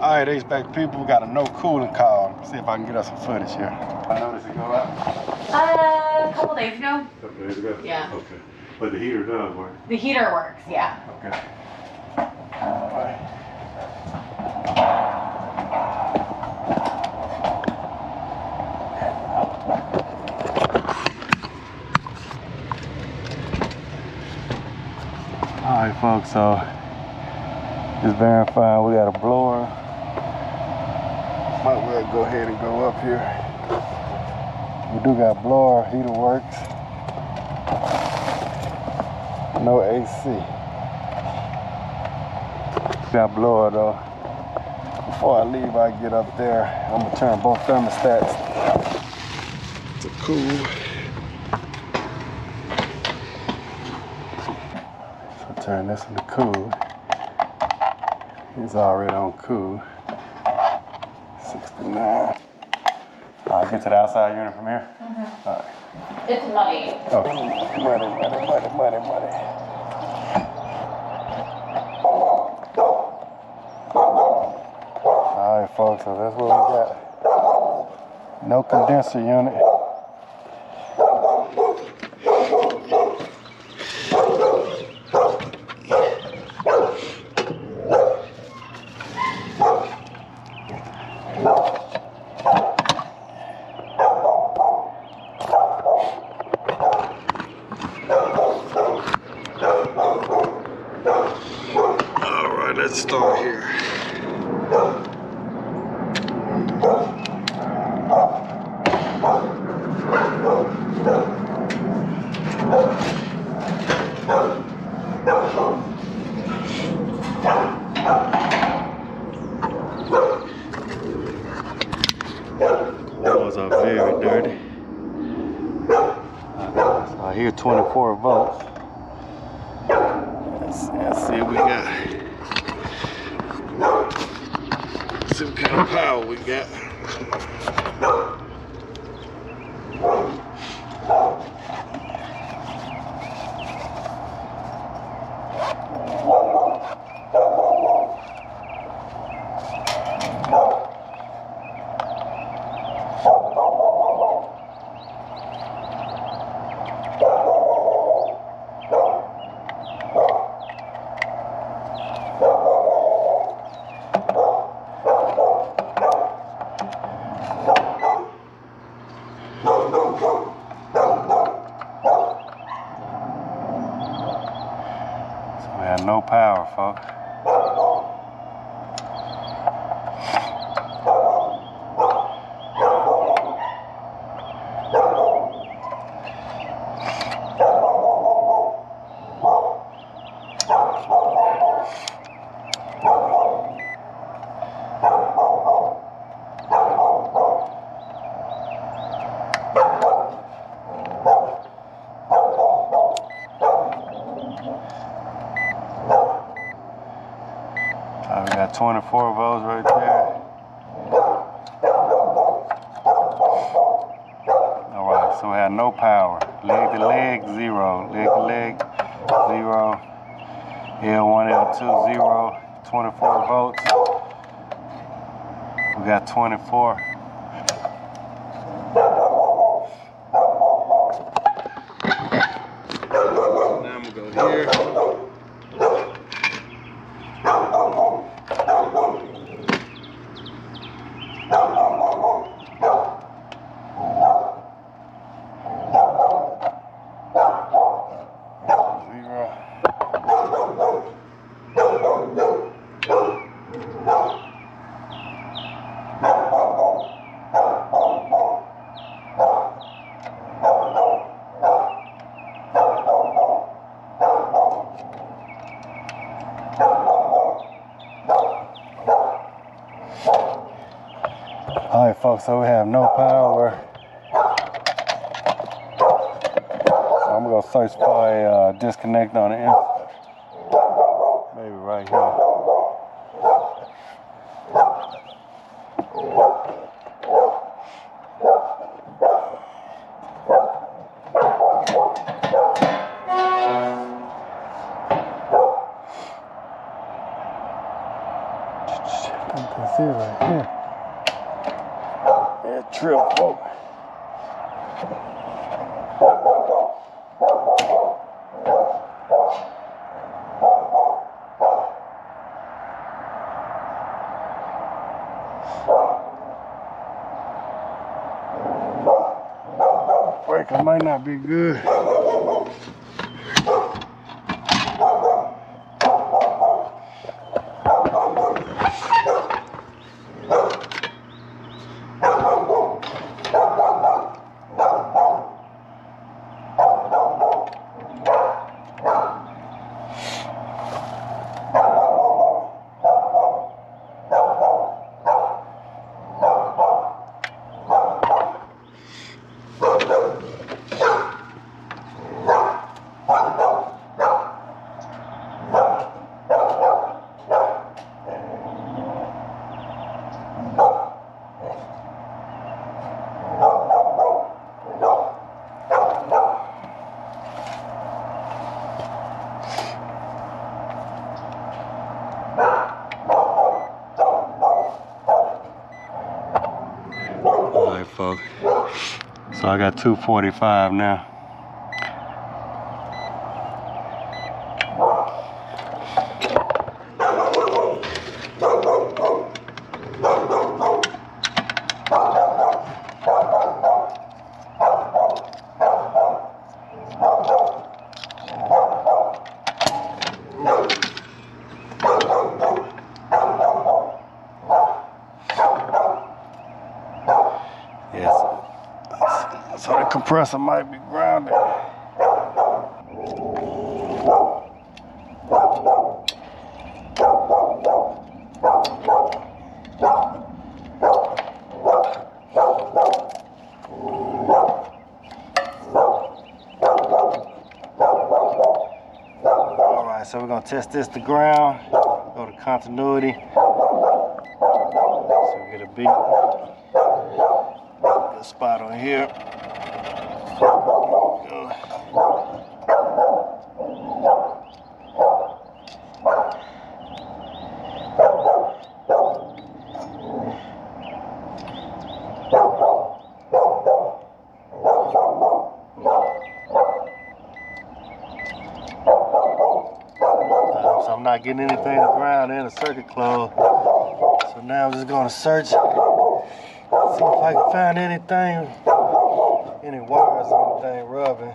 All right, Ace Back people, we got a no cooling call. See if I can get us some footage here. I noticed it go out? A couple days ago. A couple days ago? Yeah. Okay. But the heater does work? The heater works, yeah. Okay. All right. All right, folks, so just verifying we got a blower. Might well go ahead and go up here. We do got blower, heater works. No AC. Got blower though. Before I leave, I get up there, I'm gonna turn both thermostats to cool. So turn this into cool. It's already on cool. 69. Alright, get to the outside unit from here? Mm-hmm. All right. It's muddy. Okay. Muddy. Alright, folks, so that's what we got. No condenser unit. Alright, let's start here. Those are very dirty. So I hear 24 volts. Let's see what we got. Let's see what kind of power we got. No power, folks. We got 24 volts right there. Alright, so we had no power. Leg to leg, zero. Leg to leg, zero. L1, L2, zero. 24 volts. We got 24. Now I'm going to go here. Alright, folks, so we have no power. So I'm going to search for a disconnect on the end. Maybe right here. can see right here. Yeah, drill hole. Breaker might not be good. So I got 245 now. So the compressor might be grounded. All right, so we're gonna test this to ground, go to continuity, so we get a big spot on here. So I'm not getting anything to ground and a circuit closed. So now I'm just gonna search, see if I can find anything, any wires or anything rubbing.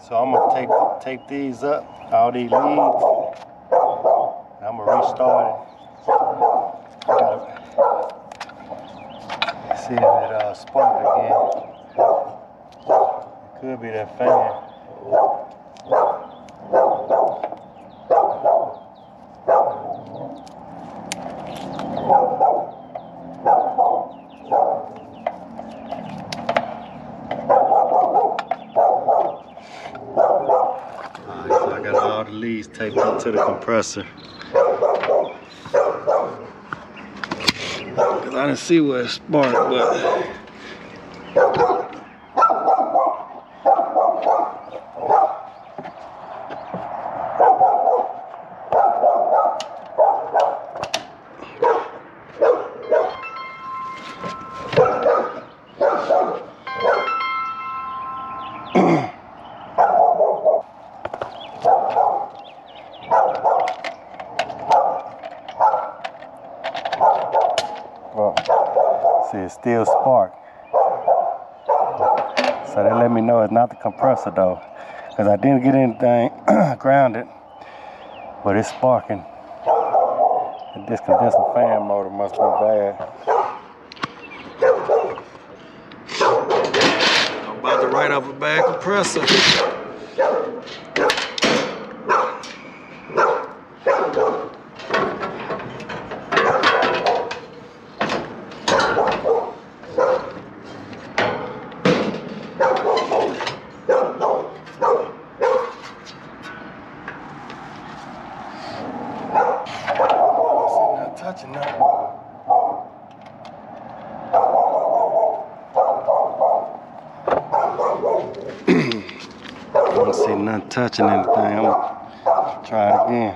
So I'm gonna take these up, all these leads, and I'm gonna restart it. See if it sparked again. It could be that fan. Alright, so I got all the leads taped up to the compressor. I didn't see where it sparked, but see, it still sparked. So they let me know it's not the compressor though, because I didn't get anything grounded, but it's sparking. And this condenser fan motor must be bad. I'm about to write up a bad compressor. don't see nothing touching anything. I'm gonna try it again.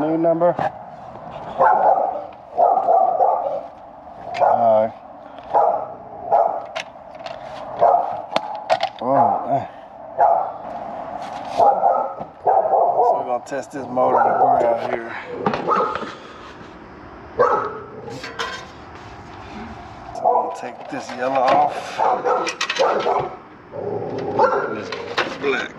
New number. So we're gonna test this motor to burn out here. So I'm gonna take this yellow off. And this black.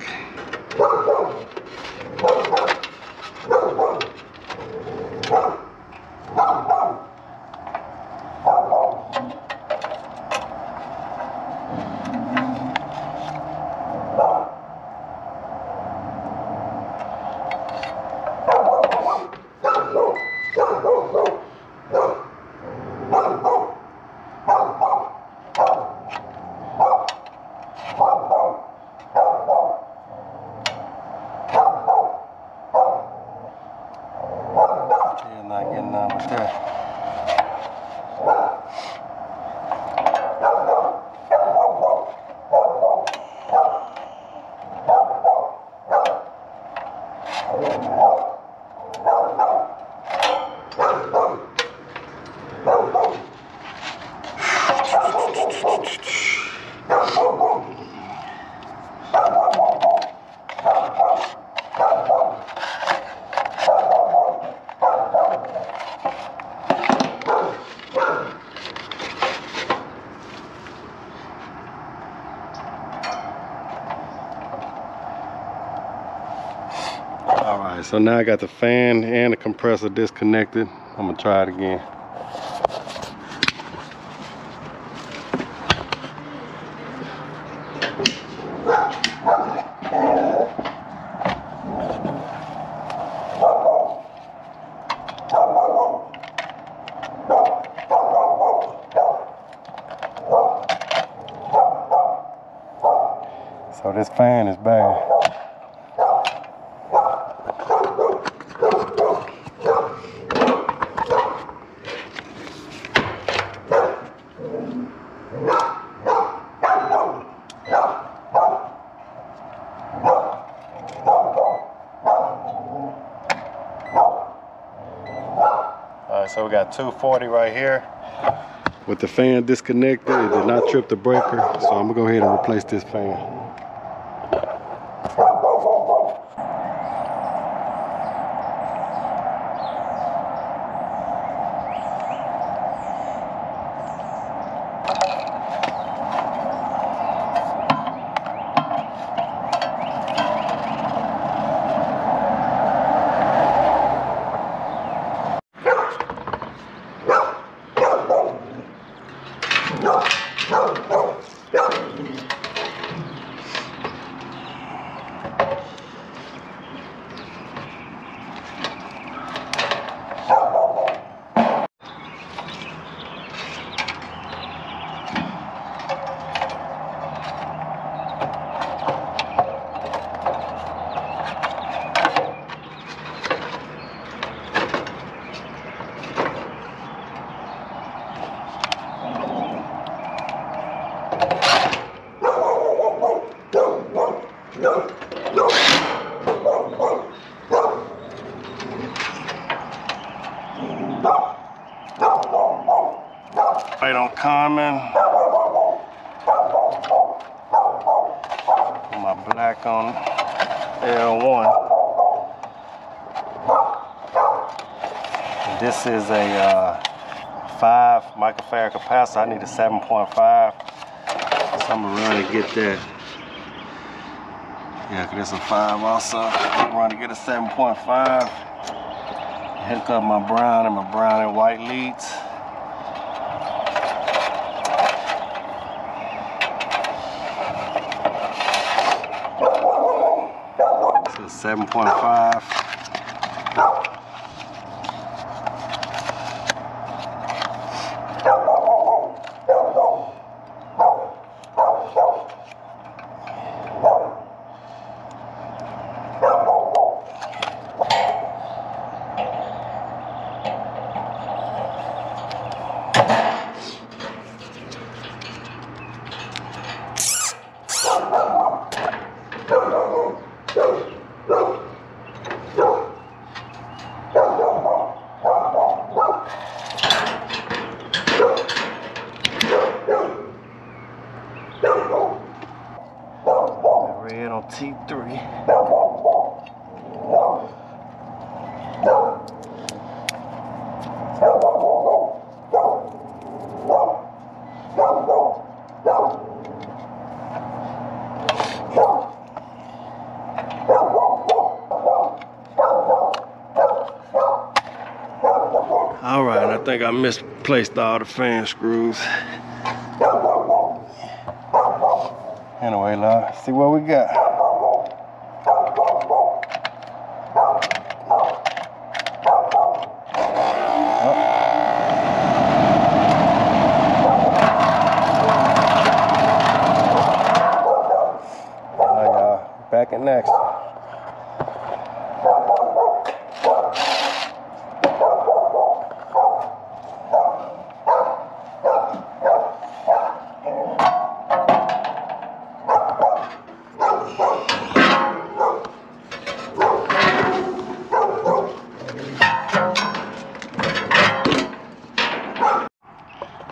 Alright, so now I got the fan and the compressor disconnected. I'm gonna try it again. So this fan is bad. So we got 240 right here. With the fan disconnected, it did not trip the breaker. So I'm gonna go ahead and replace this fan. I don't common. Put my black on L1. This is a 5 microfarad capacitor. I need a 7.5. So I'm gonna run and get that. Yeah, because it's a 5 also. I'm gonna run and get a 7.5. Hook up my brown and white leads. It's a 7.5. Red on T3. All right, I think I misplaced all the fan screws. Anyway, let's see what we got. All right, y'all, back at next.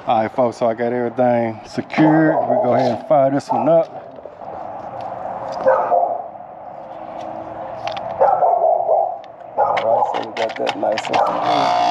All right, folks, so I got everything secured. We'll go ahead and fire this one up. All right, so we got that nice and